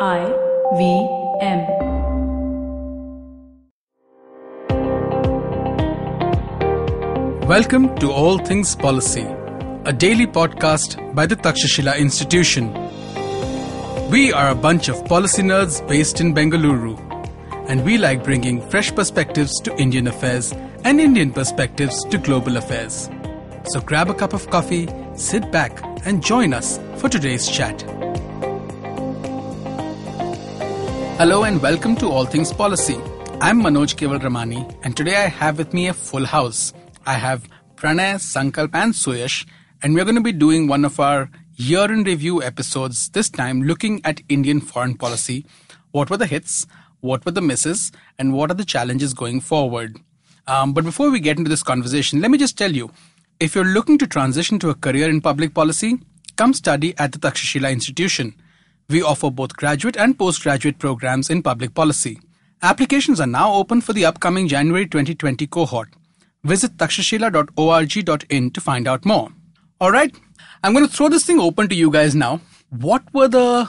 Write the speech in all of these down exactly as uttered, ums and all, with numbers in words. I V M. Welcome to All Things Policy, a daily podcast by the Takshashila Institution. We are a bunch of policy nerds based in Bengaluru, and we like bringing fresh perspectives to Indian affairs and Indian perspectives to global affairs. So grab a cup of coffee, sit back, and join us for today's chat. Hello and welcome to All Things Policy. I'm Manoj Kewalramani, and today I have with me a full house. I have Pranay, Sankalp and Suyash, and we're going to be doing one of our year in review episodes, this time looking at Indian foreign policy. What were the hits, what were the misses, and what are the challenges going forward? Um, but before we get into this conversation, let me just tell you, if you're looking to transition to a career in public policy, come study at the Takshashila Institution. We offer both graduate and postgraduate programs in public policy. Applications are now open for the upcoming January twenty twenty cohort. Visit takshashila dot org dot in to find out more. All right, I'm going to throw this thing open to you guys now. What were the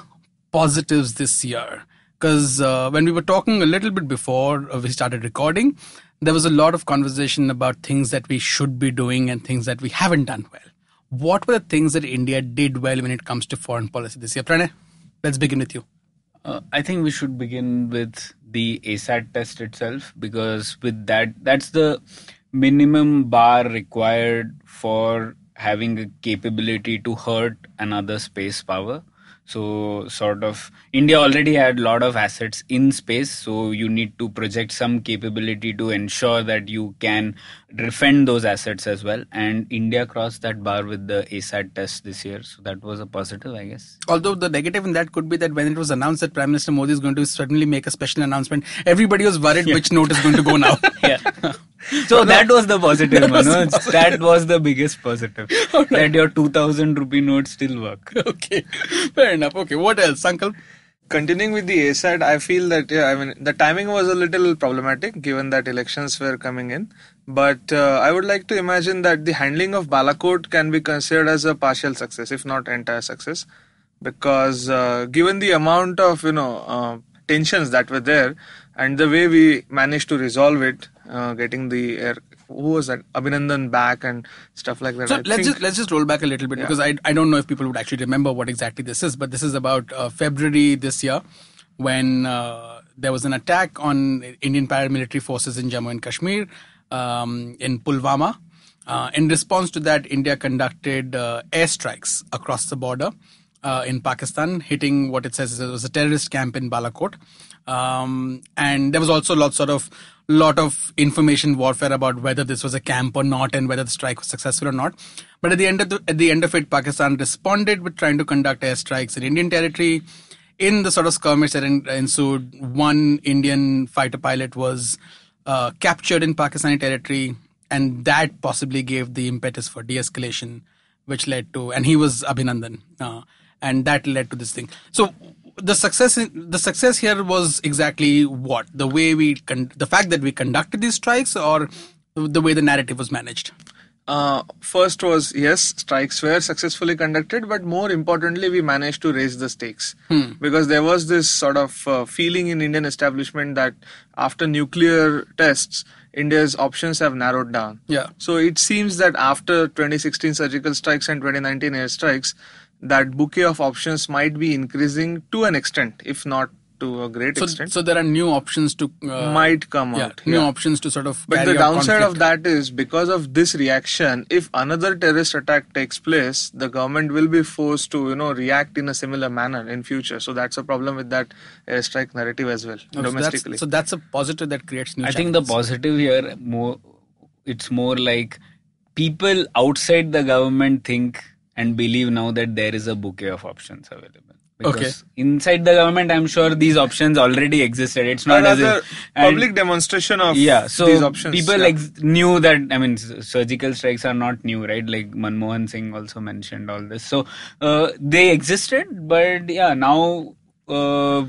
positives this year? Because uh, when we were talking a little bit before we started recording, there was a lot of conversation about things that we should be doing and things that we haven't done well. What were the things that India did well when it comes to foreign policy this year? Pranay? Let's begin with you. Uh, I think we should begin with the ASAT test itself, because with that, that's the minimum bar required for having a capability to hurt another space power. So sort of India already had a lot of assets in space. So you need to project some capability to ensure that you can defend those assets as well. And India crossed that bar with the ASAT test this year. So that was a positive, I guess. Although the negative in that could be that when it was announced that Prime Minister Modi is going to suddenly make a special announcement, everybody was worried yeah. which note is going to go now. yeah. So that was the positive, that Manoj. Was positive. That was the biggest positive. Right. That your two thousand rupee notes still work. Okay, fair enough. Okay, what else, Sankalp? Continuing with the ASAT, I feel that, yeah, I mean, the timing was a little problematic given that elections were coming in. But uh, I would like to imagine that the handling of Balakot can be considered as a partial success, if not entire success. Because uh, given the amount of, you know, uh, tensions that were there and the way we managed to resolve it, Uh, getting the air, who was that? Abhinandan back and stuff like that. So I let's think. just let's just roll back a little bit yeah. because I I don't know if people would actually remember what exactly this is, but this is about uh, February this year when uh, there was an attack on Indian paramilitary forces in Jammu and Kashmir um, in Pulwama. Uh, in response to that, India conducted uh, airstrikes across the border uh, in Pakistan, hitting what it says is it was a terrorist camp in Balakot, um, and there was also lots sort of lot of information warfare about whether this was a camp or not and whether the strike was successful or not. But at the end of the, at the end of it, Pakistan responded with trying to conduct airstrikes in Indian territory. In the sort of skirmish that ensued, one Indian fighter pilot was uh, captured in Pakistani territory, and that possibly gave the impetus for de-escalation, which led to, and he was Abhinandan, uh, and that led to this thing. So The success the success here was exactly what? The way we con- the fact that we conducted these strikes, or the way the narrative was managed? Uh, first was, yes, strikes were successfully conducted, but more importantly, we managed to raise the stakes. Hmm. Because there was this sort of uh, feeling in Indian establishment that after nuclear tests, India's options have narrowed down. Yeah. So it seems that after twenty sixteen surgical strikes and twenty nineteen airstrikes, that bouquet of options might be increasing to an extent, if not to a great so, extent. So there are new options to uh, might come yeah, out. New yeah. options to sort of. But the downside conflict. of that is because of this reaction, if another terrorist attack takes place, the government will be forced to, you know, react in a similar manner in future. So that's a problem with that airstrike narrative as well, oh, domestically. So that's, so that's a positive that creates new. I challenges. think the positive here more, it's more like people outside the government think and believe now that there is a bouquet of options available. Because okay. inside the government, I'm sure these options already existed. It's not as a public demonstration of yeah, so these options. People yeah. like knew that, I mean, surgical strikes are not new, right? Like Manmohan Singh also mentioned all this. So uh, they existed, but yeah, now uh,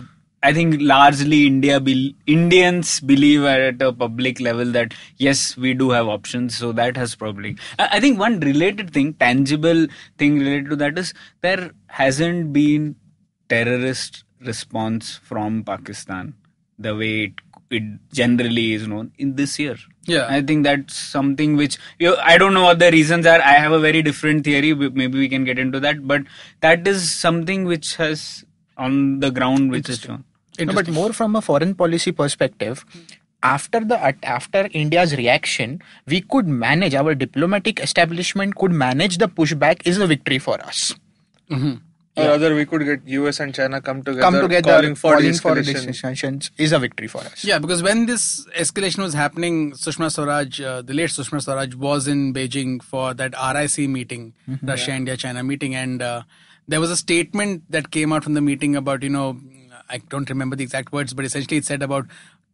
I think largely India be- Indians believe at a public level that yes, we do have options. So that has probably, I think one related thing, tangible thing related to that is there hasn't been terrorist response from Pakistan the way it, it generally is known in this year. Yeah, I think that's something which, you know, I don't know what the reasons are. I have a very different theory. Maybe we can get into that. But that is something which has on the ground which is shown. No, but more from a foreign policy perspective, after the after India's reaction, we could manage, our diplomatic establishment could manage the pushback is a victory for us. Mm-hmm. Or yeah. Other, we could get U S and China come together, come together calling for de-escalation is a victory for us. Yeah, because when this escalation was happening, Sushma Swaraj, uh, the late Sushma Swaraj was in Beijing for that R I C meeting, mm-hmm. Russia, yeah. India, China meeting. And uh, there was a statement that came out from the meeting about, you know, I don't remember the exact words, but essentially it said about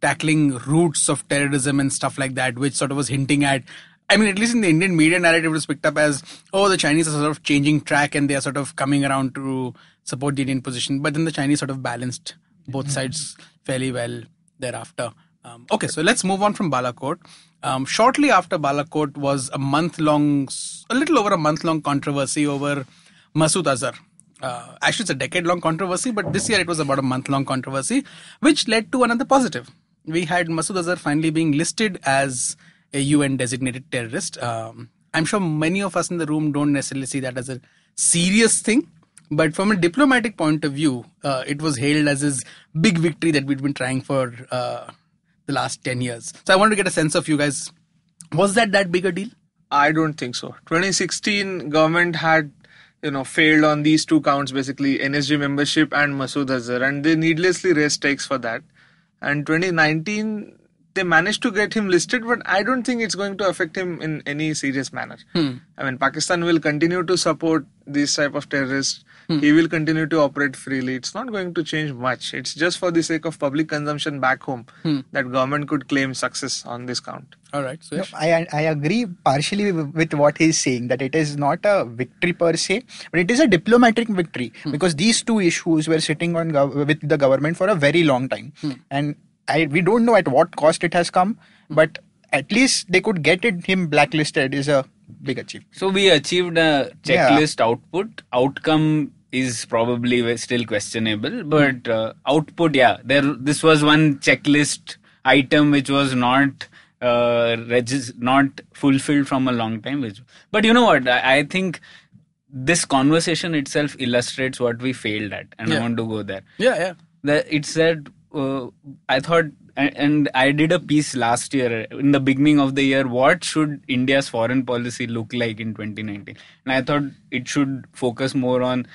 tackling roots of terrorism and stuff like that, which sort of was hinting at, I mean, at least in the Indian media narrative, it was picked up as, oh, the Chinese are sort of changing track and they are sort of coming around to support the Indian position. But then the Chinese sort of balanced both sides fairly well thereafter. Um, okay, so let's move on from Balakot. Um, shortly after Balakot was a month-long, a little over a month-long controversy over Masood Azhar. Uh, actually, it's a decade-long controversy, but this year it was about a month-long controversy, which led to another positive. We had Masood Azhar finally being listed as a U N designated terrorist. Um, I'm sure many of us in the room don't necessarily see that as a serious thing. But from a diplomatic point of view, uh, it was hailed as his big victory that we'd been trying for uh, the last ten years. So I wanted to get a sense of you guys. Was that that big a deal? I don't think so. twenty sixteen government had, you know, failed on these two counts, basically N S G membership and Masood Azhar. And they needlessly raised stakes for that. And twenty nineteen... they managed to get him listed, but I don't think it's going to affect him in any serious manner. Hmm. I mean, Pakistan will continue to support these type of terrorists. Hmm. He will continue to operate freely. It's not going to change much. It's just for the sake of public consumption back home hmm. that government could claim success on this count. All right. So no, I, I agree partially with what he's saying, that it is not a victory per se, but it is a diplomatic victory hmm. because these two issues were sitting on gov- with the government for a very long time. Hmm. And I, we don't know at what cost it has come, but at least they could get it, him blacklisted is a big achievement. So we achieved a checklist yeah. output. Outcome is probably still questionable, but uh, output, yeah. There, this was one checklist item which was not uh, regis- not fulfilled from a long time. Which, but you know what? I, I think this conversation itself illustrates what we failed at, and yeah. I want to go there. Yeah, yeah. The, it said. Uh, I thought, and I did a piece last year in the beginning of the year, what should India's foreign policy look like in twenty nineteen? And I thought it should focus more on,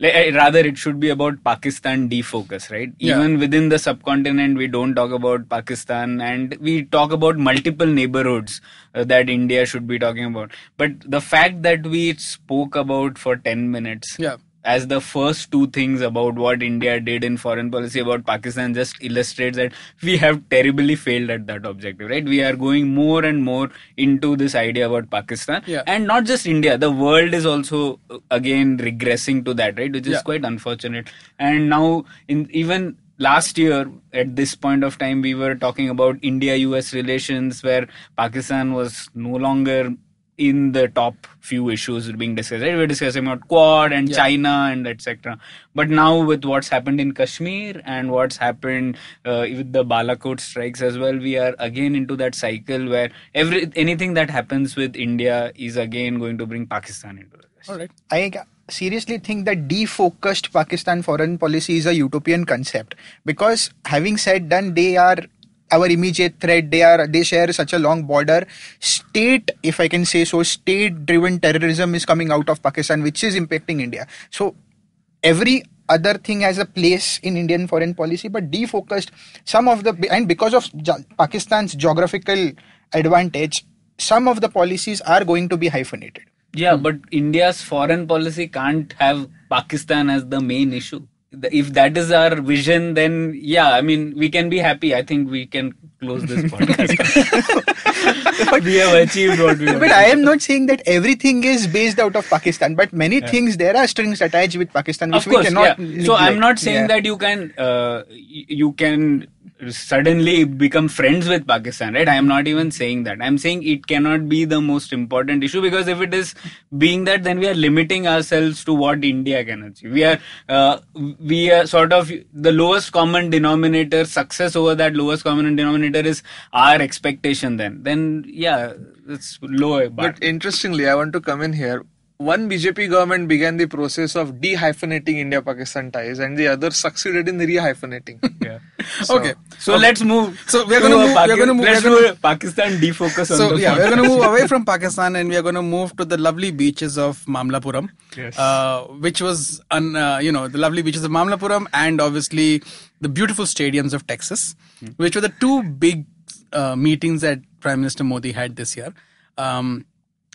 like, rather it should be about Pakistan defocus, right? Yeah. Even within the subcontinent, we don't talk about Pakistan and we talk about multiple neighborhoods uh, that India should be talking about. But the fact that we spoke about for ten minutes. Yeah. As the first two things about what India did in foreign policy about Pakistan just illustrates that we have terribly failed at that objective, right? We are going more and more into this idea about Pakistan. Yeah. And not just India, the world is also again regressing to that, right? Which is yeah. quite unfortunate. And now in even last year, at this point of time, we were talking about India U S relations where Pakistan was no longer in the top few issues being discussed, right? We're discussing about Quad and yeah. China and et cetera. But now with what's happened in Kashmir and what's happened uh, with the Balakot strikes as well, we are again into that cycle where every anything that happens with India is again going to bring Pakistan into the list. All right. I seriously think that defocused Pakistan foreign policy is a utopian concept because having said done, they are our immediate threat, they are they share such a long border. State, if I can say so, state-driven terrorism is coming out of Pakistan, which is impacting India. So every other thing has a place in Indian foreign policy, but defocused some of the and because of Pakistan's geographical advantage, some of the policies are going to be hyphenated. Yeah, but India's foreign policy can't have Pakistan as the main issue. If that is our vision, then yeah, I mean, we can be happy. I think we can close this podcast. But we have achieved what we want. But I am not saying that everything is based out of Pakistan, but many yeah. things, there are strings attached with Pakistan, which of course, we cannot. Yeah. So I'm not saying yeah. that you can, uh, you can suddenly become friends with Pakistan, right? I am not even saying that. I am saying it cannot be the most important issue, because if it is being that, then we are limiting ourselves to what India can achieve. We are, uh, we are sort of the lowest common denominator. Success over that lowest common denominator is our expectation then. Then, yeah, it's low. But, but interestingly, I want to come in here. One B J P government began the process of de-hyphenating India-Pakistan ties, and the other succeeded in re-hyphenating. Yeah. So, okay. So okay. let's move. So we're going to move. Paki- we're going to move. Let's we're gonna, Pakistan defocus. So on the yeah, we're going to move away from Pakistan, and we are going to move to the lovely beaches of Mamallapuram. Yes. Uh, which was, un, uh, you know, the lovely beaches of Mamallapuram, and obviously the beautiful stadiums of Texas, hmm. which were the two big uh, meetings that Prime Minister Modi had this year. Um,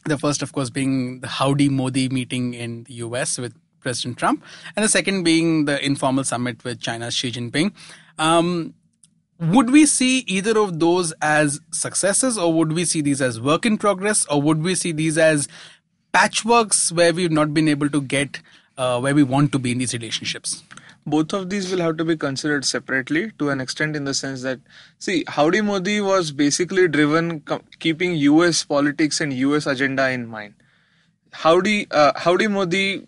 The first, of course, being the Howdy Modi meeting in the U S with President Trump. And the second being the informal summit with China's Xi Jinping. Um, would we see either of those as successes, or would we see these as work in progress, or would we see these as patchworks where we've not been able to get uh, where we want to be in these relationships? Both of these will have to be considered separately to an extent, in the sense that, see, Howdy Modi was basically driven co- keeping U S politics and U S agenda in mind. Howdy, uh, Howdy Modi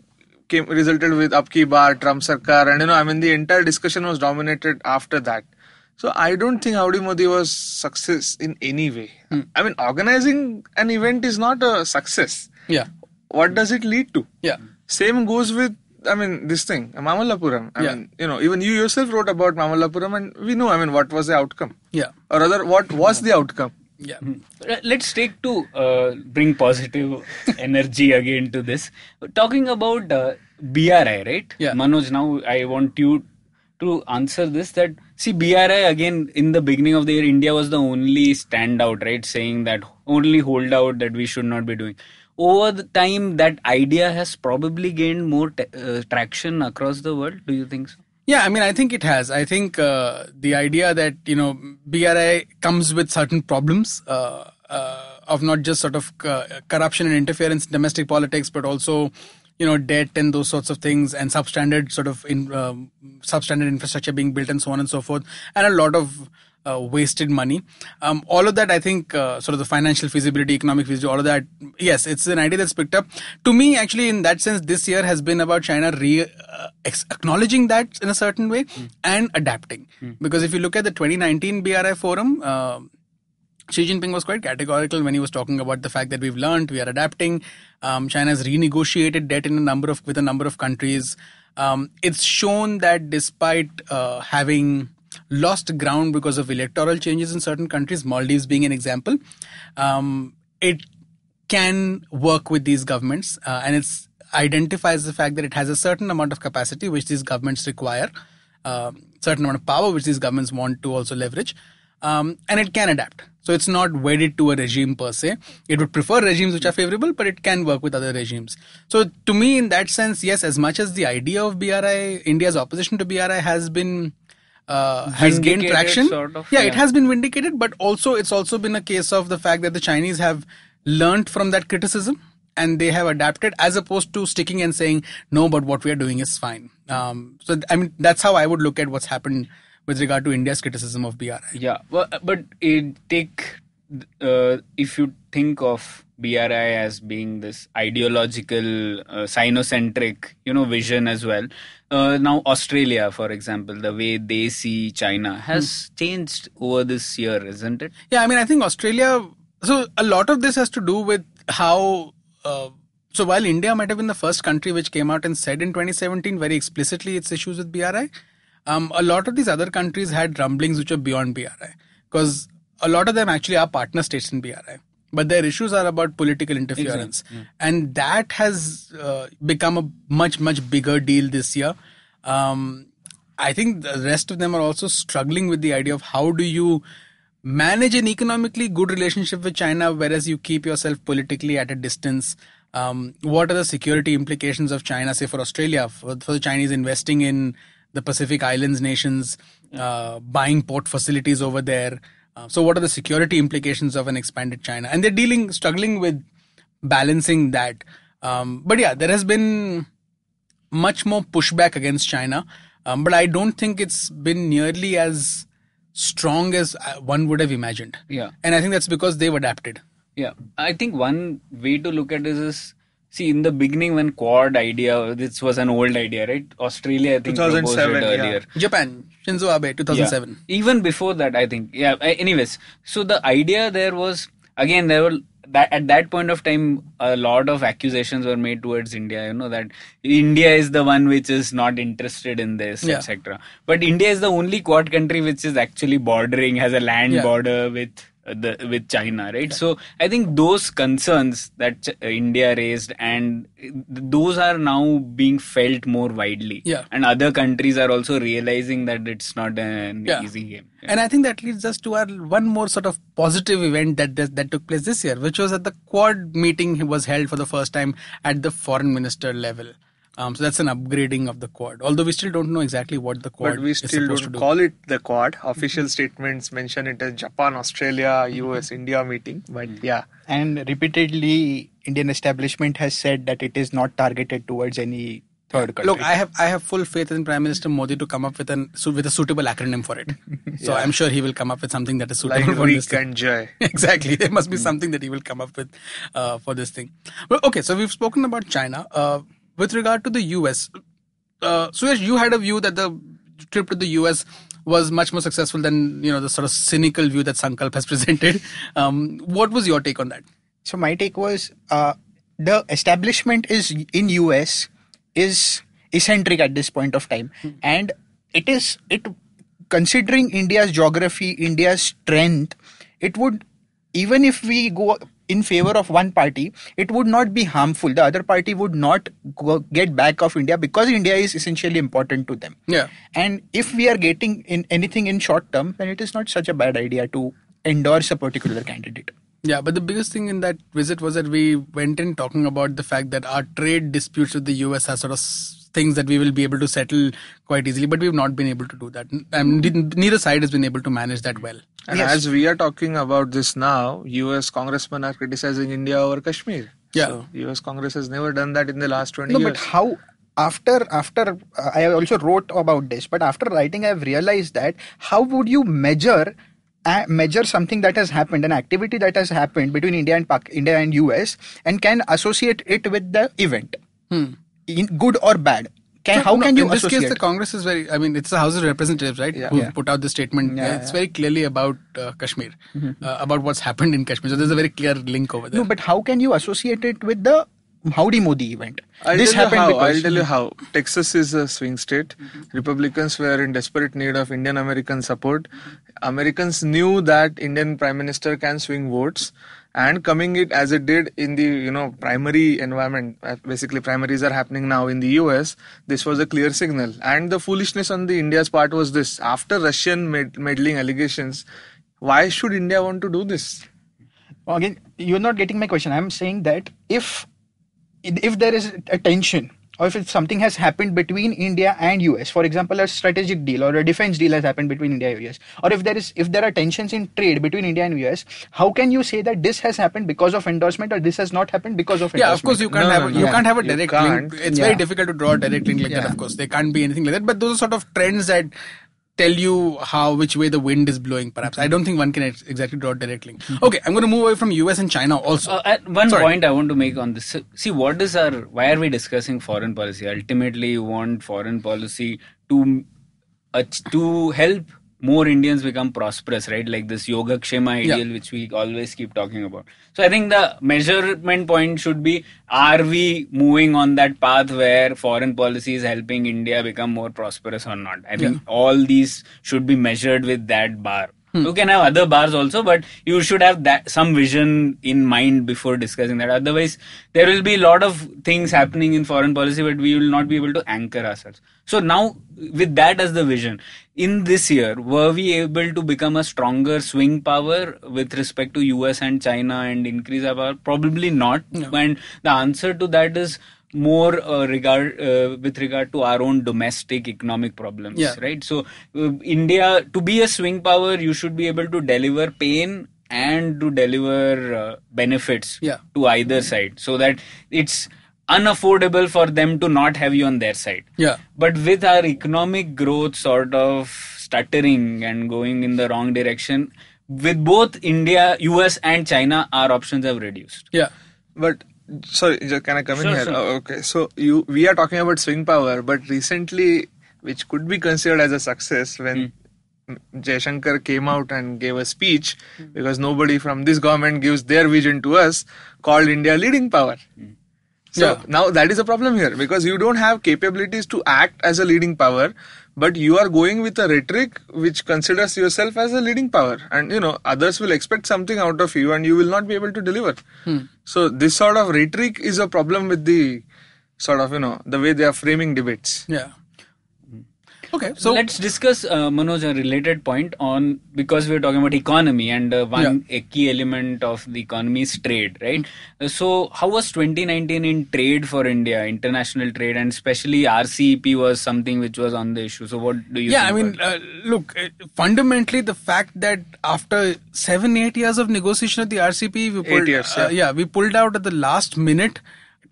came, resulted with Ab Ki Baar, Trump Sarkar, and you know, I mean, the entire discussion was dominated after that. So I don't think Howdy Modi was success in any way. Hmm. I mean, organizing an event is not a success. Yeah. What does it lead to? Yeah. Same goes with, I mean, this thing, Mamallapuram. I yeah. mean, you know, even you yourself wrote about Mamallapuram, and we know, I mean, what was the outcome? Yeah. Or rather, what was the outcome? Yeah. Let's take to uh, bring positive energy again to this. Talking about uh, B R I, right? Yeah. Manoj, now I want you to answer this, that, see, B R I, again, in the beginning of the year, India was the only standout, right? Saying that only holdout that we should not be doing. Over the time, that idea has probably gained more t- uh, traction across the world. Do you think so? Yeah, I mean, I think it has. I think uh, the idea that, you know, B R I comes with certain problems uh, uh, of not just sort of uh, corruption and interference in domestic politics, but also, you know, debt and those sorts of things, and substandard sort of in, uh, substandard infrastructure being built, and so on and so forth, and a lot of Uh, wasted money. Um, all of that, I think, uh, sort of the financial feasibility, economic feasibility, all of that. Yes, it's an idea that's picked up. To me, actually, in that sense, this year has been about China re- uh, ex- acknowledging that in a certain way mm. and adapting. Mm. Because if you look at the twenty nineteen B R I forum, uh, Xi Jinping was quite categorical when he was talking about the fact that we've learned, we are adapting. Um, China has renegotiated debt in a number of with a number of countries. Um, it's shown that despite uh, having lost ground because of electoral changes in certain countries, Maldives being an example, um, it can work with these governments, uh, and it identifies the fact that it has a certain amount of capacity which these governments require, uh, certain amount of power which these governments want to also leverage, um, and it can adapt. So it's not wedded to a regime per se. It would prefer regimes which are favorable, but it can work with other regimes. So to me, in that sense, yes, as much as the idea of B R I, India's opposition to B R I has been Uh, has gained traction. Sort of, yeah, yeah, it has been vindicated, but also it's also been a case of the fact that the Chinese have learned from that criticism and they have adapted, as opposed to sticking and saying, no, but what we are doing is fine. Um, so, I mean, that's how I would look at what's happened with regard to India's criticism of B R I. Yeah, well, but it take, uh, if you think of B R I as being this ideological, uh, sinocentric, you know, vision as well. Uh, now, Australia, for example, the way they see China has hmm. changed over this year, isn't it? Yeah, I mean, I think Australia... So, a lot of this has to do with how... Uh, so, while India might have been the first country which came out and said in twenty seventeen very explicitly its issues with B R I, um, a lot of these other countries had rumblings which are beyond B R I. Because a lot of them actually are partner states in B R I. But their issues are about political interference. Exactly. Yeah. And that has uh, become a much, much bigger deal this year. Um, I think the rest of them are also struggling with the idea of how do you manage an economically good relationship with China, whereas you keep yourself politically at a distance. Um, what are the security implications of China, say for Australia, for, for the Chinese investing in the Pacific Islands nations, uh, buying port facilities over there? So what are the security implications of an expanded China? And they're dealing, struggling with balancing that. Um, but yeah, there has been much more pushback against China. Um, but I don't think it's been nearly as strong as one would have imagined. Yeah. And I think that's because they've adapted. Yeah. I think one way to look at this is, see, in the beginning when Quad idea, this was an old idea, right? Australia, I think, proposed it earlier. Yeah. Japan, Shinzo Abe, two thousand seven. Yeah. Even before that, I think. Yeah. Anyways, so the idea there was, again, there were, that at that point of time, a lot of accusations were made towards India, you know, that India is the one which is not interested in this, yeah. et cetera. But India is the only Quad country which is actually bordering, has a land yeah. border with the with China, right? Yeah. So I think those concerns that India raised, and those are now being felt more widely. Yeah. And other countries are also realizing that it's not an yeah. easy game. Yeah. And I think that leads us to our one more sort of positive event that that took place this year, which was that the Quad meeting was held for the first time at the foreign minister level. Um, so that's an upgrading of the Quad. Although we still don't know exactly what the Quad is. But we still don't call it the Quad. Official statements mention it as Japan, Australia, U S, India meeting. But yeah. And repeatedly, Indian establishment has said that it is not targeted towards any third country. Look, I have I have full faith in Prime Minister Modi to come up with an so with a suitable acronym for it. So yeah. I'm sure he will come up with something that is suitable like for Greek this. Like and Jai. Exactly. There must be something that he will come up with uh, for this thing. Well, okay. So we've spoken about China. Uh, With regard to the U S, uh, Suyash, you had a view that the trip to the U S was much more successful than, you know, the sort of cynical view that Sankalp has presented. Um, what was your take on that? So my take was uh, the establishment is in U S is eccentric at this point of time, hmm. and it is it considering India's geography, India's strength, it would, even if we go in favor of one party, it would not be harmful. The other party would not go, get back of India, because India is essentially important to them. Yeah. And if we are getting in anything in short term, then it is not such a bad idea to endorse a particular candidate. Yeah, but the biggest thing in that visit was that we went in talking about the fact that our trade disputes with the U S are sort of things that we will be able to settle quite easily, but we've not been able to do that. I mean, neither side has been able to manage that well. And yes. as we are talking about this now, U S congressmen are criticizing India over Kashmir. Yeah. So U S Congress has never done that in the last twenty no, years. No, but how, after, after uh, I also wrote about this, but after writing, I've realized that how would you measure Uh, measure something that has happened, an activity that has happened between India and Pac- India and U S, and can associate it with the event, hmm. in good or bad. Can, so, how no, can you in associate? In this case, the Congress is very. I mean, it's the House of Representatives, right? Yeah. Who yeah. put out the statement? Yeah, yeah, it's yeah. very clearly about uh, Kashmir, mm-hmm. uh, about what's happened in Kashmir. So there's a very clear link over there. No, but how can you associate it with the Howdy Modi event? I'll this happened. How, because, I'll tell you how. Texas is a swing state. Mm-hmm. Republicans were in desperate need of Indian American support. Americans knew that Indian Prime Minister can swing votes, and coming it as it did in the, you know, primary environment, basically primaries are happening now in the U S, this was a clear signal. And the foolishness on the India's part was this, after Russian med- meddling allegations, why should India want to do this? Well, again, you're not getting my question. I'm saying that if if there is a tension, or if it's something has happened between India and U S, for example, a strategic deal or a defense deal has happened between India and U S, or if there is if there are tensions in trade between India and U S, how can you say that this has happened because of endorsement or this has not happened because of endorsement? Yeah, of course you can't no, have no, no. you yeah. can't have a direct link. It's yeah. very difficult to draw a direct link like yeah. that. Of course, there can't be anything like that. But those are sort of trends that tell you how which way the wind is blowing. Perhaps I don't think one can ex- exactly draw a direct link. Mm-hmm. Okay, I'm going to move away from U S and China also. Uh, at one Sorry. point I want to make on this. See, what is our? Why are we discussing foreign policy? Ultimately, you want foreign policy to uh, to help more Indians become prosperous, right? Like this yoga kshema ideal, yeah. which we always keep talking about. So I think the measurement point should be, are we moving on that path where foreign policy is helping India become more prosperous or not? I think yeah. all these should be measured with that bar. Hmm. You can have other bars also, but you should have that some vision in mind before discussing that. Otherwise, there will be a lot of things happening in foreign policy, but we will not be able to anchor ourselves. So now, with that as the vision, in this year, were we able to become a stronger swing power with respect to U S and China and increase our power? Probably not. No. And the answer to that is more uh, regard uh, with regard to our own domestic economic problems, yeah. right? So, uh, India, to be a swing power, you should be able to deliver pain and to deliver uh, benefits yeah. to either side, so that it's unaffordable for them to not have you on their side. Yeah. But with our economic growth sort of stuttering and going in the wrong direction. With both India, U S and China, our options have reduced. Yeah, but... Sorry, can I come sure, in here? Sure. Oh, okay, so you we are talking about swing power, but recently, which could be considered as a success when mm. Jai Shankar came out and gave a speech, mm. because nobody from this government gives their vision to us, called India leading power. Mm. So yeah. Now that is a problem here, because you don't have capabilities to act as a leading power, but you are going with a rhetoric which considers yourself as a leading power, and you know others will expect something out of you and you will not be able to deliver. Hmm. So this sort of rhetoric is a problem with the sort of, you know, the way they are framing debates. Yeah. Okay, so let's discuss uh, Manoj, a related point on, because we are talking about economy and uh, one yeah. key element of the economy is trade, right? Mm-hmm. So how was twenty nineteen in trade for India, international trade, and especially R C E P was something which was on the issue. So what do you yeah, think? Yeah, I mean, uh, look, uh, fundamentally the fact that after seven, eight years of negotiation at the R C E P, we pulled, eight years, yeah. Uh, yeah, we pulled out at the last minute.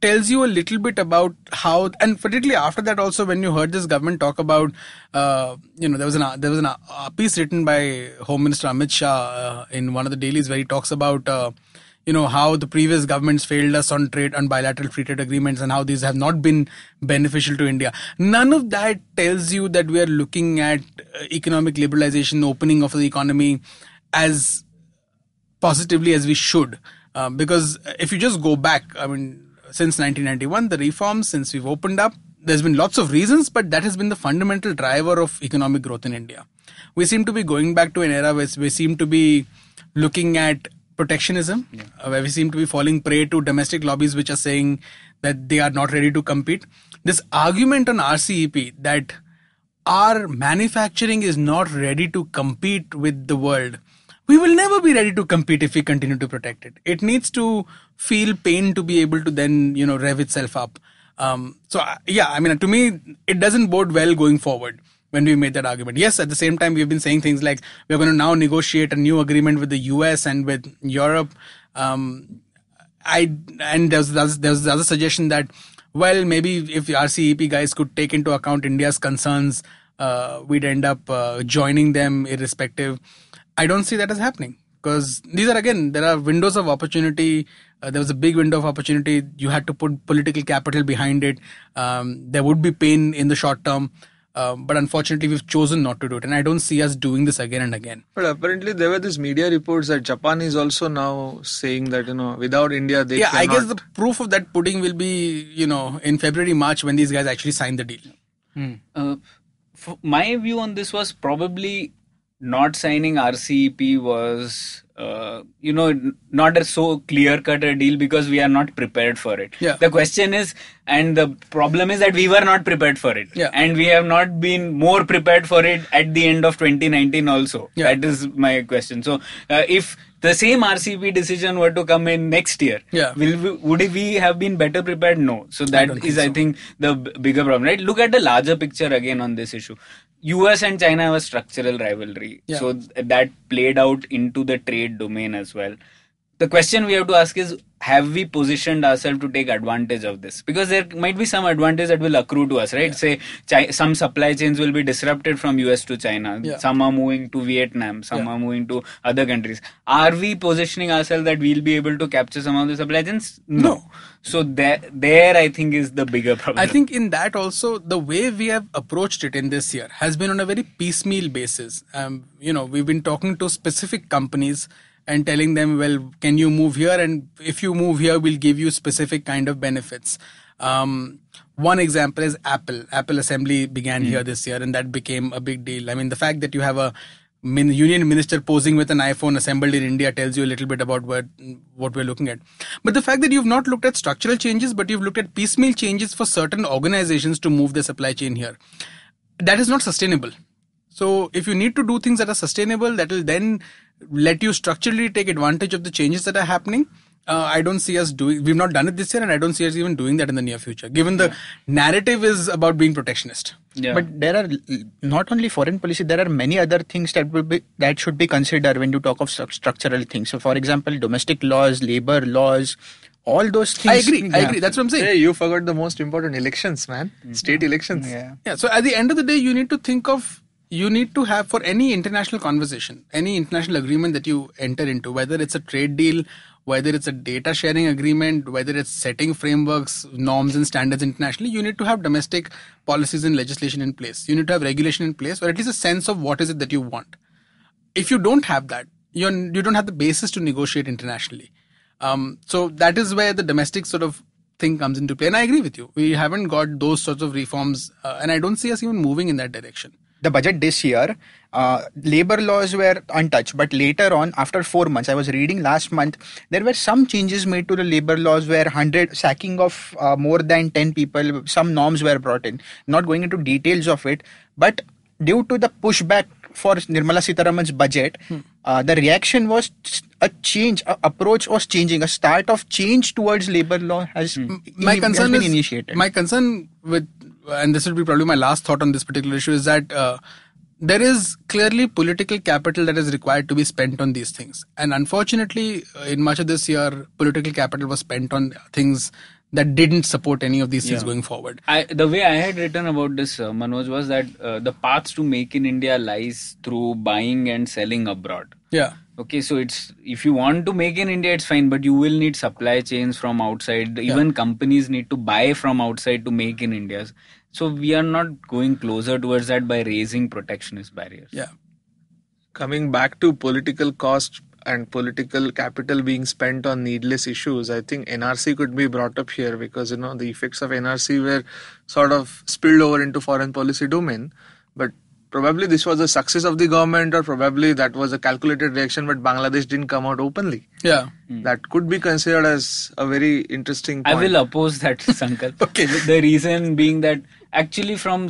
Tells you a little bit about how, and particularly after that also, when you heard this government talk about, uh, you know, there was an there was an a piece written by Home Minister Amit Shah uh, in one of the dailies where he talks about, uh, you know, how the previous governments failed us on trade, on bilateral free trade agreements, and how these have not been beneficial to India. None of that tells you that we are looking at economic liberalization, opening of the economy as positively as we should, uh, because if you just go back, I mean. Since nineteen ninety-one, the reforms, since we've opened up, there's been lots of reasons, but that has been the fundamental driver of economic growth in India. We seem to be going back to an era where we seem to be looking at protectionism, yeah. uh, where we seem to be falling prey to domestic lobbies which are saying that they are not ready to compete. This argument on R C E P that our manufacturing is not ready to compete with the world. We will never be ready to compete if we continue to protect it. It needs to feel pain to be able to then, you know, rev itself up. Um, so, yeah, I mean, to me, it doesn't bode well going forward when we made that argument. Yes, at the same time, we've been saying things like we're going to now negotiate a new agreement with the U S and with Europe. Um, I And there's, there's, there's the other suggestion that, well, maybe if the R C E P guys could take into account India's concerns, uh, we'd end up uh, joining them irrespective. I don't see that as happening, because these are, again, there are windows of opportunity. Uh, there was a big window of opportunity. You had to put political capital behind it. Um, there would be pain in the short term. Uh, but unfortunately, we've chosen not to do it. And I don't see us doing this again and again. But apparently, there were these media reports that Japan is also now saying that, you know, without India, they yeah, cannot. Yeah, I guess the proof of that pudding will be, you know, in February, March, when these guys actually sign the deal. Hmm. Uh, f- my view on this was probably... Not signing R C E P was, uh, you know, not a so clear-cut a deal because we are not prepared for it. Yeah. The question is, and the problem is that we were not prepared for it. Yeah. And we have not been more prepared for it at the end of twenty nineteen also. Yeah. That is my question. So, uh, if the same R C E P decision were to come in next year, yeah. will we, would we have been better prepared? No. So, that I don't is, think so. I think, the b- bigger problem, right? Look at the larger picture again on this issue. U S and China have a structural rivalry. Yeah. So th- that played out into the trade domain as well. The question we have to ask is, have we positioned ourselves to take advantage of this? Because there might be some advantage that will accrue to us, right? Yeah. Say, chi- some supply chains will be disrupted from U S to China. Yeah. Some are moving to Vietnam. Some yeah. are moving to other countries. Are we positioning ourselves that we'll be able to capture some of the supply chains? No. no. So there, there, I think, is the bigger problem. I think in that also, the way we have approached it in this year has been on a very piecemeal basis. Um, you know, we've been talking to specific companies and telling them, well, can you move here? And if you move here, we'll give you specific kind of benefits. Um, one example is Apple. Apple assembly began mm. here this year, and that became a big deal. I mean, the fact that you have a min- union minister posing with an iPhone assembled in India tells you a little bit about what, what we're looking at. But the fact that you've not looked at structural changes, but you've looked at piecemeal changes for certain organizations to move their supply chain here, that is not sustainable. So if you need to do things that are sustainable, that will then let you structurally take advantage of the changes that are happening. Uh, I don't see us doing, we've not done it this year, and I don't see us even doing that in the near future, given the yeah. narrative is about being protectionist. Yeah. But there are not only foreign policy, there are many other things that will be, that should be considered when you talk of st- structural things. So for example, domestic laws, labor laws, all those things. I agree. Yeah. I agree. That's what I'm saying. Hey, you forgot the most important elections, man. Mm-hmm. State elections. Yeah. yeah. So at the end of the day, you need to think of you need to have for any international conversation, any international agreement that you enter into, whether it's a trade deal, whether it's a data sharing agreement, whether it's setting frameworks, norms and standards internationally, you need to have domestic policies and legislation in place. You need to have regulation in place, or at least a sense of what is it that you want. If you don't have that, you're, you don't have the basis to negotiate internationally. Um, so that is where the domestic sort of thing comes into play. And I agree with you. We haven't got those sorts of reforms, uh, and I don't see us even moving in that direction. The budget this year, uh, labor laws were untouched, but later on, after four months, I was reading last month, there were some changes made to the labor laws where one hundred sacking of uh, more than ten people, some norms were brought in. Not going into details of it, but due to the pushback for Nirmala Sitaraman's budget, hmm. uh, the reaction was a change, a approach was changing, a start of change towards labor law has, hmm. in, my concern has been is, initiated. My concern with and this will be probably my last thought on this particular issue, is that uh, there is clearly political capital that is required to be spent on these things. And unfortunately, in much of this year, political capital was spent on things that didn't support any of these yeah. things going forward. I, the way I had written about this, uh, Manoj, was that uh, the path to make in India lies through buying and selling abroad. Yeah. Okay, so it's if you want to make in India, it's fine, but you will need supply chains from outside. Even yeah. companies need to buy from outside to make in India. So we are not going closer towards that by raising protectionist barriers. Yeah. Coming back to political cost and political capital being spent on needless issues, I think N R C could be brought up here because, you know, the effects of N R C were sort of spilled over into foreign policy domain. But probably this was a success of the government, or probably that was a calculated reaction, but Bangladesh didn't come out openly. Yeah. Mm. That could be considered as a very interesting point. I will oppose that, Sankalp. Okay. The reason being that actually from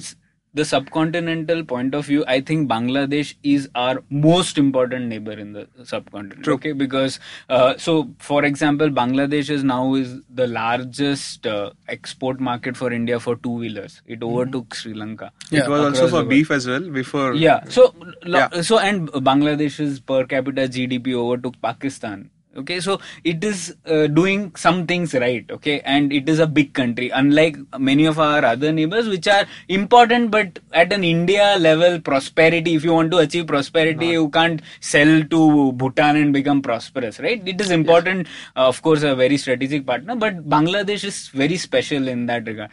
the subcontinental point of view, I think Bangladesh is our most important neighbor in the subcontinent. True. Okay. Because, uh, so for example, Bangladesh is now is the largest uh, export market for India for two-wheelers. It overtook mm-hmm. Sri Lanka. Yeah. It was also for beef as well before. Yeah. So, yeah. so and Bangladesh's per capita G D P overtook Pakistan. Okay, so it is uh, doing some things right, okay, and it is a big country, unlike many of our other neighbors, which are important, but at an India level prosperity, if you want to achieve prosperity, Not. you can't sell to Bhutan and become prosperous, right? It is important, yes. uh, of course, a very strategic partner, but Bangladesh is very special in that regard.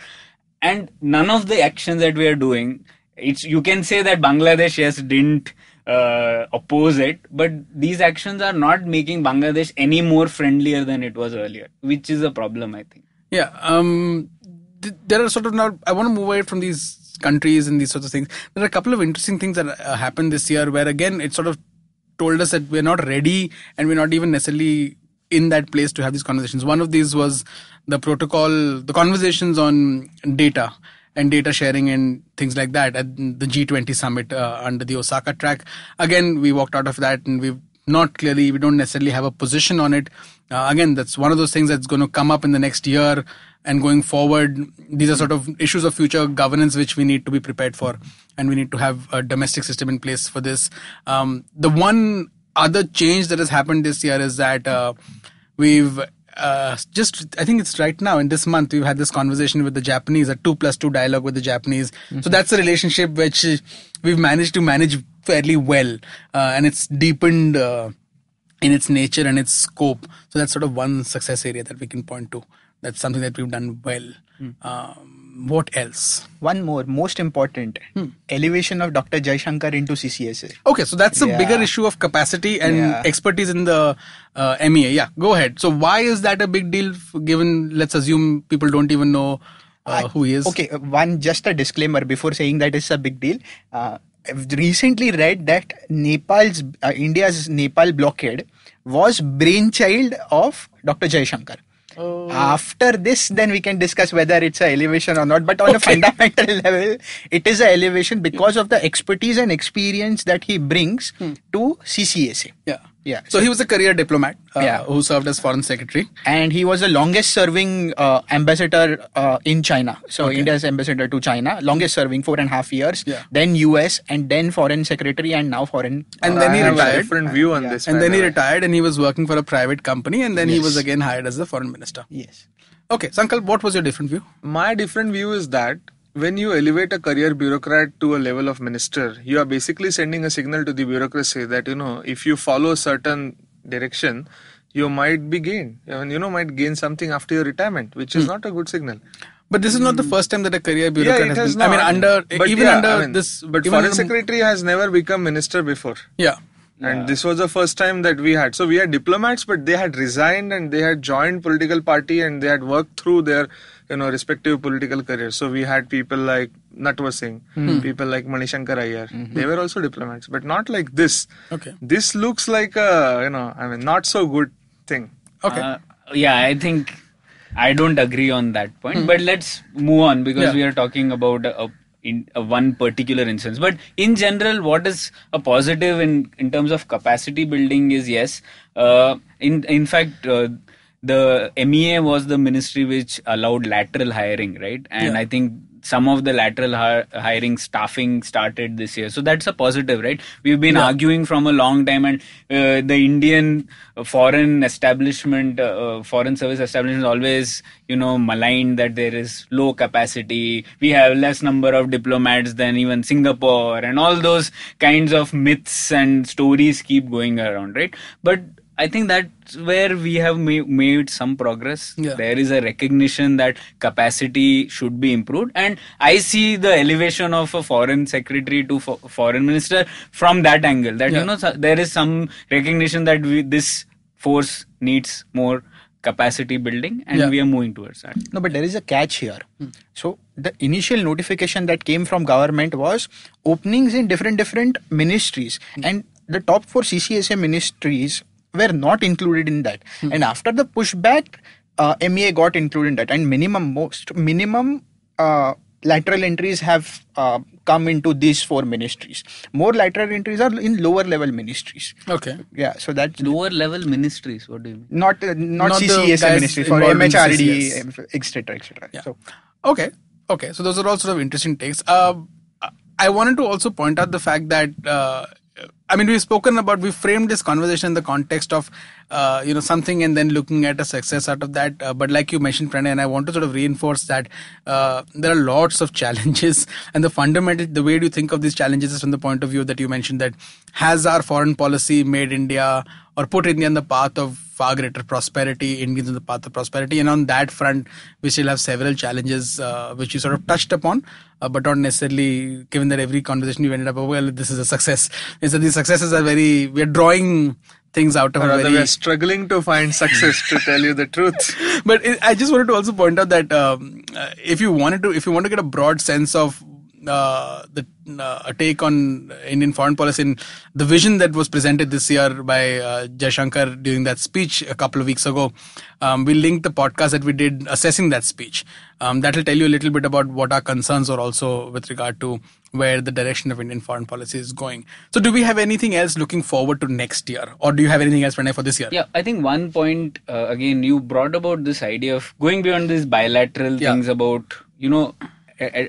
And none of the actions that we are doing, it's you can say that Bangladesh, yes, didn't Uh, oppose it, but these actions are not making Bangladesh any more friendlier than it was earlier, which is a problem, I think. Yeah, um, th- there are sort of now, I want to move away from these countries and these sorts of things. There are a couple of interesting things that uh, happened this year where again, it sort of told us that we're not ready and we're not even necessarily in that place to have these conversations. One of these was the protocol, the conversations on data and data sharing and things like that at the G twenty summit uh, under the Osaka track. Again, we walked out of that and we've not clearly, we don't necessarily have a position on it. Uh, again, that's one of those things that's going to come up in the next year and going forward. These are sort of issues of future governance, which we need to be prepared for. And we need to have a domestic system in place for this. Um, the one other change that has happened this year is that uh, we've Uh, just, I think it's right now in this month, we've had this conversation with the Japanese, a two plus two dialogue with the Japanese. Mm-hmm. So that's a relationship which we've managed to manage fairly well. Uh, and it's deepened uh, in its nature and its scope. So that's sort of one success area that we can point to. That's something that we've done well. Mm. Um, what else? One more, most important, hmm. elevation of Doctor Jai Shankar into C C S A. Okay, so that's a yeah. bigger issue of capacity and yeah. expertise in the uh, M E A. Yeah, go ahead. So why is that a big deal given, let's assume people don't even know uh, I, who he is? Okay, one, just a disclaimer before saying that it's a big deal. Uh, I've recently read that Nepal's, uh, India's Nepal blockade was brainchild of Doctor Jai Shankar. Oh. After this, then we can discuss whether it's an elevation or not. But on okay. a fundamental level, it is an elevation because yeah. of the expertise and experience that he brings hmm. to C C S A. Yeah. Yeah. So, so he was a career diplomat uh, yeah. who served as foreign secretary. And he was the longest serving uh, ambassador uh, in China. So okay. India's ambassador to China, longest serving four and a half years, yeah. then U S and then foreign secretary and now foreign. And uh, then he retired. A different view on yeah. this. And then he retired and he was working for a private company and then yes. he was again hired as the foreign minister. Yes. Okay. Sankalp, what was your different view? My different view is that When you elevate a career bureaucrat to a level of minister, you are basically sending a signal to the bureaucracy that, you know, if you follow a certain direction, you might be gained, you know, might gain something after your retirement, which is hmm. not a good signal. But this is not the first time that a career bureaucrat yeah, has, has been. Not. I mean, under but even yeah, under I mean, this. But foreign secretary has never become minister before. Yeah, and yeah. this was the first time that we had. So we had diplomats, but they had resigned and they had joined political party and they had worked through their, you know, respective political careers. So we had people like Natwar Singh, hmm. people like Manishankar Iyer. Mm-hmm. They were also diplomats, but not like this. Okay, this looks like a, you know, I mean, not so good thing. Okay, uh, yeah, I think. I don't agree on that point, mm. but let's move on because yeah. we are talking about a, a, in, a one particular instance. But in general, what is a positive in, in terms of capacity building is yes. Uh, in in fact, uh, the M E A was the ministry which allowed lateral hiring, right? And yeah. I think some of the lateral hi- hiring staffing started this year. So that's a positive, right? We've been yeah. arguing from a long time and uh, the Indian foreign establishment, uh, foreign service establishment always, you know, maligned that there is low capacity. We have less number of diplomats than even Singapore and all those kinds of myths and stories keep going around, right? But I think that's where we have ma- made some progress. Yeah. There is a recognition that capacity should be improved. And I see the elevation of a foreign secretary to fo- foreign minister from that angle. That, yeah. you know, so there is some recognition that we, this force needs more capacity building and yeah. we are moving towards that. No, but there is a catch here. Hmm. So the initial notification that came from government was openings in different, different ministries. Hmm. And the top four C C S A ministries were not included in that. Hmm. And after the pushback, uh, M E A got included in that. And minimum, most minimum uh, lateral entries have uh, come into these four ministries. More lateral entries are in lower level ministries. Okay. Yeah. So that's lower level ministries. What do you mean? Not uh, not, not C C S A ministries for M H R D, et cetera, et cetera. Yeah. So okay, okay. So those are all sort of interesting takes. Uh, I wanted to also point out the fact that. Uh, I mean, we've spoken about, we framed this conversation in the context of, uh, you know, something and then looking at a success out of that. Uh, but like you mentioned, Pranay, and I want to sort of reinforce that uh, there are lots of challenges. And the fundamental, the way you think of these challenges is from the point of view that you mentioned that has our foreign policy made India or put India on the path of far greater prosperity, Indians on the path of prosperity. And on that front, we still have several challenges uh, which you sort of touched upon, uh, but not necessarily given that every conversation you ended up, oh, well, this is a success. And so these successes are very, we're drawing things out of or a very... We're struggling to find success, to tell you the truth. But it, I just wanted to also point out that um, uh, if you wanted to, if you want to get a broad sense of Uh, the uh, a take on Indian foreign policy and the vision that was presented this year by uh, Jai Shankar during that speech a couple of weeks ago. Um, we linked the podcast that we did assessing that speech. Um, that will tell you a little bit about what our concerns are also with regard to where the direction of Indian foreign policy is going. So do we have anything else looking forward to next year? Or do you have anything else, Pranay, for this year? Yeah, I think one point, uh, again, you brought about this idea of going beyond these bilateral yeah. things about, you know,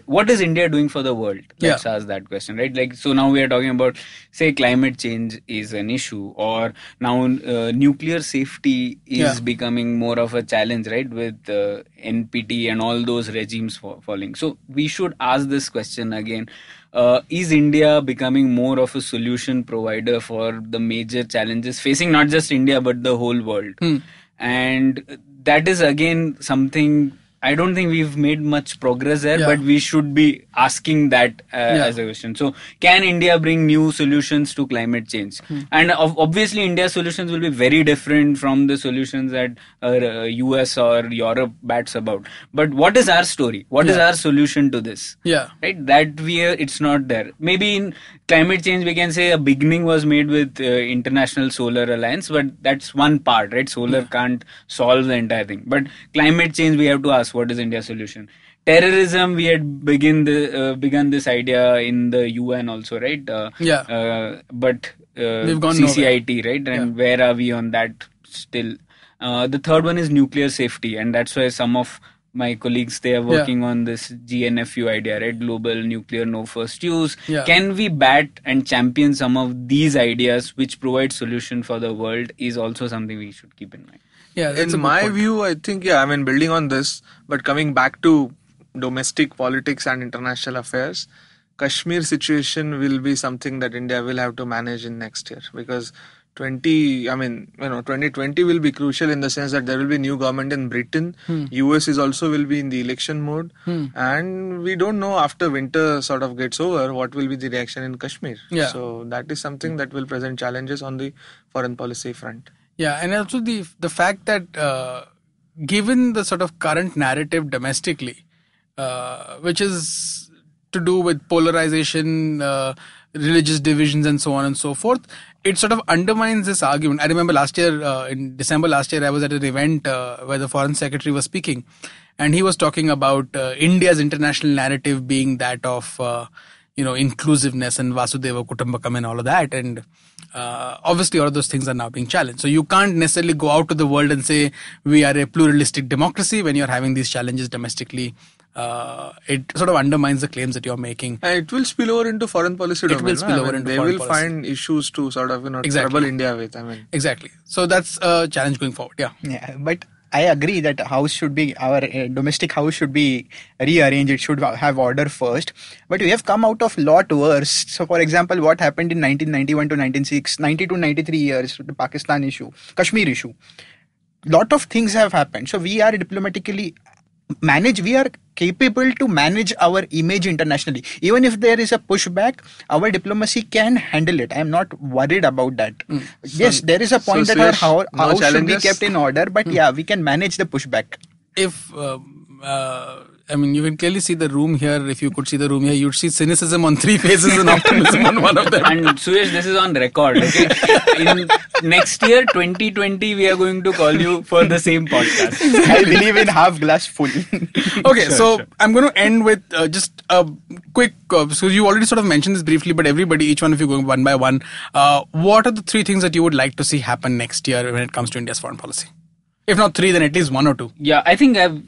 what is India doing for the world? Let's yeah. ask that question, right? Like, so now we are talking about, say, climate change is an issue, or now uh, nuclear safety is yeah. becoming more of a challenge, right? With uh, N P T and all those regimes for falling. So we should ask this question again. Uh, is India becoming more of a solution provider for the major challenges facing not just India, but the whole world? Hmm. And that is, again, something... I don't think we've made much progress there, yeah. but we should be asking that uh, yeah. as a question. So, can India bring new solutions to climate change? Hmm. And uh, obviously, India's solutions will be very different from the solutions that uh, U S or Europe bats about. But what is our story? What yeah. is our solution to this? Yeah, right. That we uh, it's not there. Maybe in climate change, we can say a beginning was made with uh, International Solar Alliance, but that's one part, right? Solar yeah. can't solve the entire thing. But climate change, we have to ask. What is India's solution? Terrorism, we had begin the, uh, begun this idea in the U N also, right? Uh, yeah. Uh, but uh, we've gone C C I T, nowhere. Right? And yeah. where are we on that still? Uh, the third one is nuclear safety. And that's why some of my colleagues, they are working yeah. on this G N F U idea, right? Global nuclear no first use. Yeah. Can we bat and champion some of these ideas which provide solution for the world is also something we should keep in mind. Yeah, in my point. view, I think, yeah, I mean, building on this, but coming back to domestic politics and international affairs, Kashmir situation will be something that India will have to manage in next year, because twenty, I mean, you know, twenty twenty will be crucial in the sense that there will be new government in Britain. Hmm. U S is also will be in the election mode, hmm. and we don't know after winter sort of gets over what will be the reaction in Kashmir. Yeah. So that is something that will present challenges on the foreign policy front. Yeah, and also the the fact that uh, given the sort of current narrative domestically, uh, which is to do with polarization, uh, religious divisions and so on and so forth, it sort of undermines this argument. I remember last year, uh, in December last year, I was at an event uh, where the foreign secretary was speaking, and he was talking about uh, India's international narrative being that of, uh, you know, inclusiveness and Vasudeva Kutumbakam and all of that. And uh, obviously all of those things are now being challenged. So you can't necessarily go out to the world and say we are a pluralistic democracy when you're having these challenges domestically. Uh, it sort of undermines the claims that you're making. And it will spill over into foreign policy. It domain, will spill no? over I mean, into they foreign policy. They will find issues to sort of, you know, exactly. trouble India with. I mean, exactly. So that's a challenge going forward. Yeah. Yeah. But I agree that house should be our uh, domestic house should be rearranged. It should have order first. But we have come out of lot worse. So, for example, what happened in nineteen ninety-one to ninety-six, ninety-two, ninety-three years, the Pakistan issue, Kashmir issue. Lot of things have happened. So we are diplomatically. Manage, we are capable to manage our image internationally. Even if there is a pushback, our diplomacy can handle it. I am not worried about that. Mm. Yes, so, there is a point so that our house, no house should be kept in order, but mm. yeah, we can manage the pushback. If, uh, uh, I mean, you can clearly see the room here. If you could see the room here, you'd see cynicism on three faces and optimism on one of them. And Suyash, this is on record. Okay? In next year, twenty twenty, we are going to call you for the same podcast. I believe in half glass full. Okay, sure, so sure. I'm going to end with uh, just a quick, uh, so you already sort of mentioned this briefly, but everybody, each one of you going one by one, uh, what are the three things that you would like to see happen next year when it comes to India's foreign policy? If not three, then at least one or two. Yeah, I think I've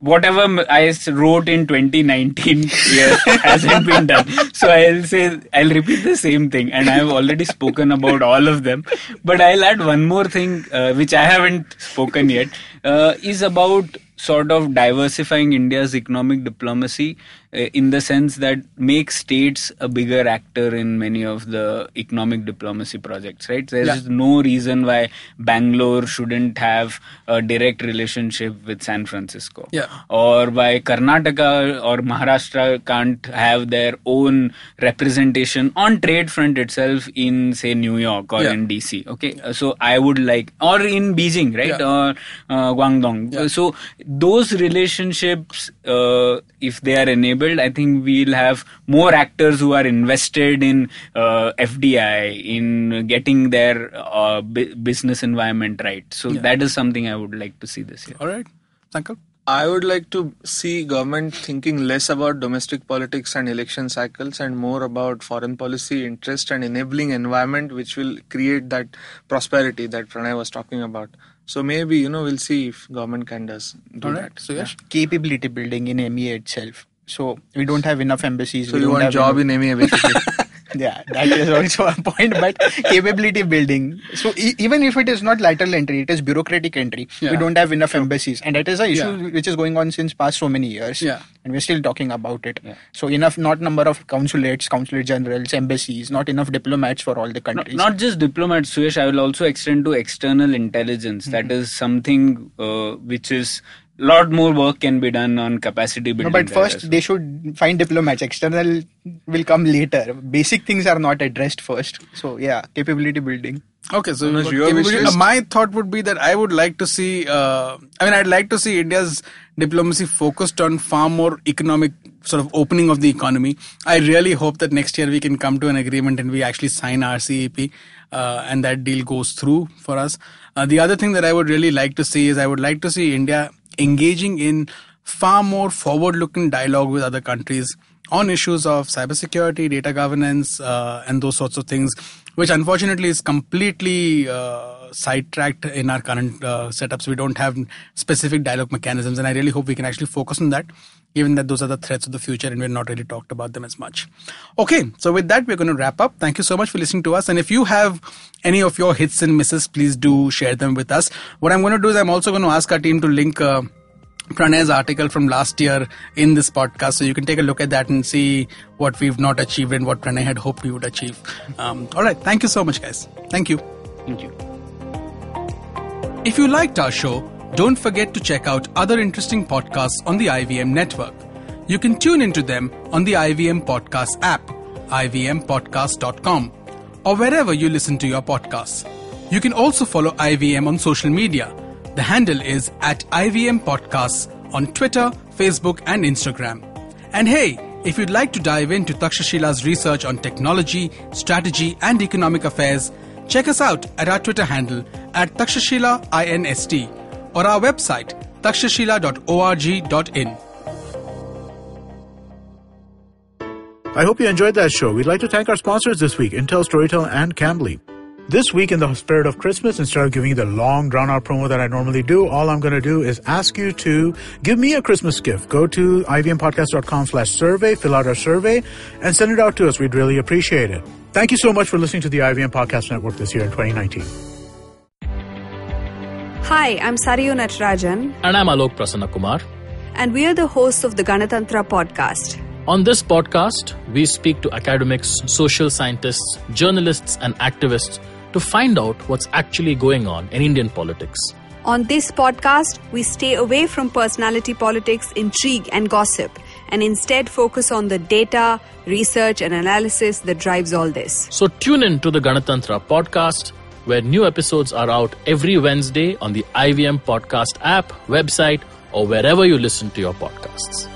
whatever I wrote in twenty nineteen year hasn't been done. So I'll say, I'll repeat the same thing, and I've already spoken about all of them. But I'll add one more thing, uh, which I haven't spoken yet, uh, is about sort of diversifying India's economic diplomacy uh, in the sense that makes states a bigger actor in many of the economic diplomacy projects, right? There's yeah. no reason why Bangalore shouldn't have a direct relationship with San Francisco. Yeah. Or why Karnataka or Maharashtra can't have their own representation on trade front itself in, say, New York or yeah. in D C. Okay. Yeah. So I would like, or in Beijing, right? Yeah. Or uh, Guangdong. Yeah. So those relationships, uh, if they are enabled, I think we'll have more actors who are invested in uh, F D I, in getting their uh, b- business environment right. So yeah. that is something I would like to see this year. All right. Sankalp? I would like to see government thinking less about domestic politics and election cycles and more about foreign policy interest and enabling environment which will create that prosperity that Pranay was talking about. So maybe, you know, we'll see if government can does do right. that. So yeah. Capability building in M E A itself. So we don't have enough embassies. So we you want a job enough. In M E A basically. Yeah, that is also a point. But capability building. So e- even if it is not lateral entry, it is bureaucratic entry. Yeah. We don't have enough embassies. And that is an issue yeah. which is going on since past so many years. Yeah. And we're still talking about it. Yeah. So enough, not number of consulates, consulate generals, embassies, not enough diplomats for all the countries. Not, not just diplomats, Suyash. I will also extend to external intelligence. Mm-hmm. That is something uh, which is... lot more work can be done on capacity building. No, but first well. They should find diplomats. External will come later. Basic things are not addressed first. So yeah, capability building. Okay, so capability, my thought would be that I would like to see, uh, I mean, I'd like to see India's diplomacy focused on far more economic sort of opening of the economy. I really hope that next year we can come to an agreement and we actually sign R C E P uh, and that deal goes through for us. Uh, the other thing that I would really like to see is I would like to see India engaging in far more forward-looking dialogue with other countries on issues of cybersecurity, data governance, uh, and those sorts of things, which unfortunately is completely uh, sidetracked in our current uh, setups. We don't have specific dialogue mechanisms, and I really hope we can actually focus on that, given that those are the threats of the future and we're not really talked about them as much. Okay, so with that, we're going to wrap up. Thank you so much for listening to us. And if you have any of your hits and misses, please do share them with us. What I'm going to do is I'm also going to ask our team to link... Uh, Pranay's article from last year in this podcast, so you can take a look at that and see what we've not achieved and what Pranay had hoped we would achieve. Um, all right. Thank you so much, guys. Thank you. Thank you. If you liked our show, don't forget to check out other interesting podcasts on the I V M network. You can tune into them on the I V M Podcast app, I V M podcast dot com, or wherever you listen to your podcasts. You can also follow I V M on social media. The handle is at I V M Podcasts on Twitter, Facebook and Instagram. And hey, if you'd like to dive into Takshashila's research on technology, strategy and economic affairs, check us out at our Twitter handle at Takshashila I N S T or our website takshashila dot org dot in. I hope you enjoyed that show. We'd like to thank our sponsors this week, Intel, Storytel and Cambly. This week, in the spirit of Christmas, instead of giving you the long, drawn-out promo that I normally do, all I'm going to do is ask you to give me a Christmas gift. Go to I V M podcast dot com slash survey, fill out our survey, and send it out to us. We'd really appreciate it. Thank you so much for listening to the I V M Podcast Network this year in twenty nineteen. Hi, I'm Sariyu Natarajan. And I'm Alok Prasanna Kumar. And we are the hosts of the Ganatantra podcast. On this podcast, we speak to academics, social scientists, journalists, and activists to find out what's actually going on in Indian politics. On this podcast, we stay away from personality politics, intrigue, and gossip, and instead focus on the data, research, and analysis that drives all this. So tune in to the Ganatantra podcast, where new episodes are out every Wednesday on the I V M Podcast app, website, or wherever you listen to your podcasts.